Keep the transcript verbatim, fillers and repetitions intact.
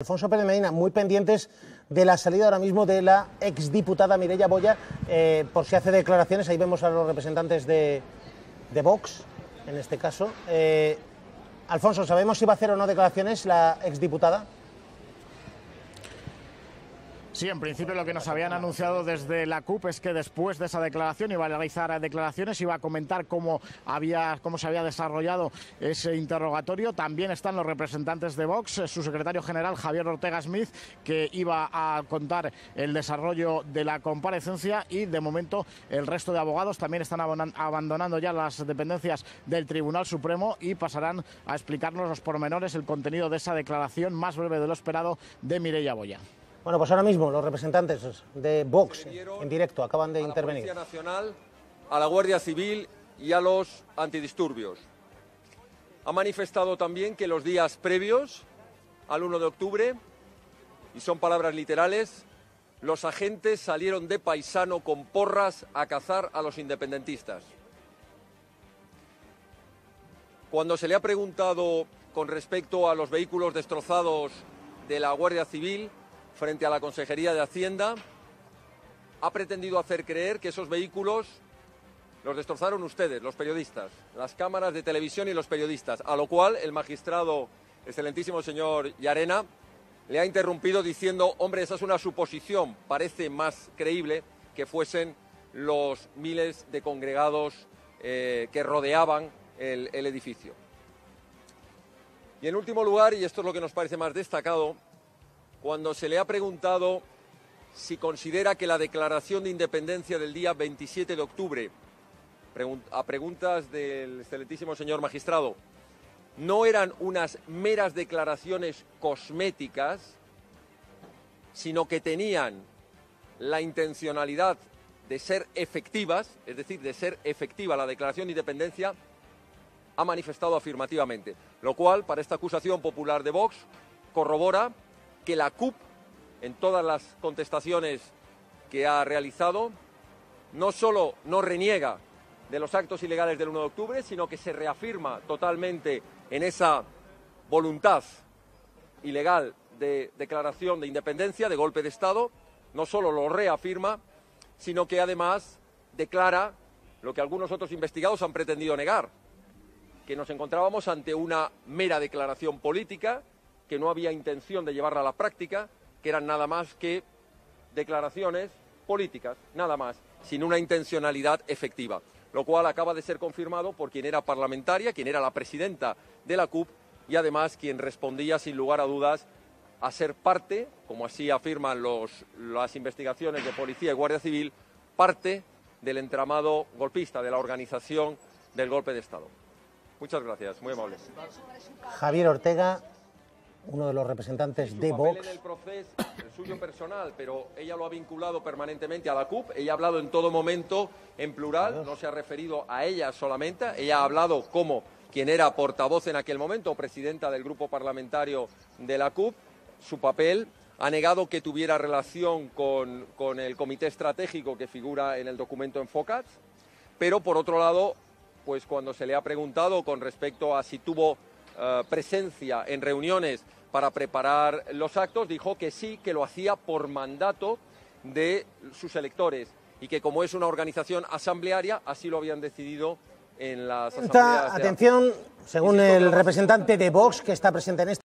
Alfonso Pérez Medina, muy pendientes de la salida ahora mismo de la exdiputada Mireia Boya, eh, por si hace declaraciones. Ahí vemos a los representantes de, de Vox, en este caso. Eh, Alfonso, ¿sabemos si va a hacer o no declaraciones la exdiputada? Sí, en principio lo que nos habían anunciado desde la C U P es que después de esa declaración iba a realizar declaraciones, iba a comentar cómo, había, cómo se había desarrollado ese interrogatorio. También están los representantes de Vox, su secretario general Javier Ortega Smith, que iba a contar el desarrollo de la comparecencia, y de momento el resto de abogados también están abandonando ya las dependencias del Tribunal Supremo y pasarán a explicarnos los pormenores, el contenido de esa declaración más breve de lo esperado de Mireia Boya. Bueno, pues ahora mismo los representantes de Vox en directo acaban de intervenir. A la Policía Nacional, a la Guardia Civil y a los antidisturbios. Ha manifestado también que los días previos al uno de octubre, y son palabras literales, los agentes salieron de paisano con porras a cazar a los independentistas. Cuando se le ha preguntado con respecto a los vehículos destrozados de la Guardia Civil frente a la Consejería de Hacienda, ha pretendido hacer creer que esos vehículos los destrozaron ustedes, los periodistas, las cámaras de televisión y los periodistas, a lo cual el magistrado, excelentísimo señor Llarena, le ha interrumpido diciendo: hombre, esa es una suposición, parece más creíble que fuesen los miles de congregados eh, que rodeaban el, el edificio. Y en último lugar, y esto es lo que nos parece más destacado, cuando se le ha preguntado si considera que la declaración de independencia del día veintisiete de octubre, a preguntas del excelentísimo señor magistrado, no eran unas meras declaraciones cosméticas, sino que tenían la intencionalidad de ser efectivas, es decir, de ser efectiva la declaración de independencia, ha manifestado afirmativamente, lo cual, para esta acusación popular de Vox, corrobora que la C U P, en todas las contestaciones que ha realizado, no solo no reniega de los actos ilegales del uno de octubre, sino que se reafirma totalmente en esa voluntad ilegal de declaración de independencia, de golpe de Estado. No solo lo reafirma, sino que además declara lo que algunos otros investigados han pretendido negar, que nos encontrábamos ante una mera declaración política, que no había intención de llevarla a la práctica, que eran nada más que declaraciones políticas, nada más, sin una intencionalidad efectiva, lo cual acaba de ser confirmado por quien era parlamentaria, quien era la presidenta de la C U P y además quien respondía sin lugar a dudas a ser parte, como así afirman los, las investigaciones de Policía y Guardia Civil, parte del entramado golpista, de la organización del golpe de Estado. Muchas gracias, muy amable. Javier Ortega, uno de los representantes de Vox. En el proceso, el suyo personal, pero ella lo ha vinculado permanentemente a la C U P. Ella ha hablado en todo momento en plural, no se ha referido a ella solamente. Ella ha hablado como quien era portavoz en aquel momento, presidenta del grupo parlamentario de la C U P. Su papel, ha negado que tuviera relación con, con el comité estratégico que figura en el documento en Focats. Pero, por otro lado, pues cuando se le ha preguntado con respecto a si tuvo Uh, presencia en reuniones para preparar los actos, dijo que sí, que lo hacía por mandato de sus electores y que, como es una organización asamblearia, así lo habían decidido en las asambleas. Atención, según el representante de Vox que está presente en este